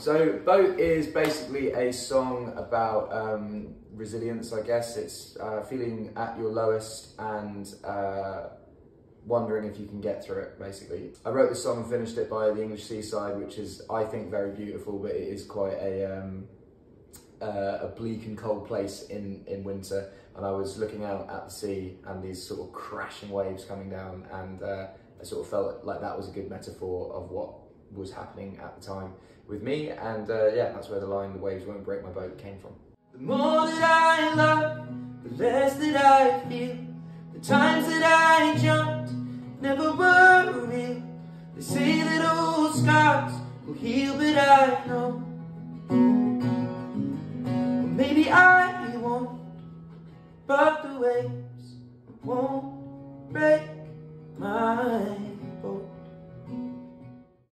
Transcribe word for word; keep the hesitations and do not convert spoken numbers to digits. So Boat is basically a song about um, resilience, I guess. It's uh, feeling at your lowest and uh, wondering if you can get through it, basically. I wrote this song and finished it by the English seaside, which is, I think, very beautiful, but it is quite a, um, uh, a bleak and cold place in, in winter. And I was looking out at the sea and these sort of crashing waves coming down, and uh, I sort of felt like that was a good metaphor of what was happening at the time with me, and uh, yeah, that's where the line, "The waves won't break my boat," came from. The more that I love, the less that I feel. The times that I jumped never were real. They say that old scars will heal, but I know, well, maybe I won't, but the waves won't break my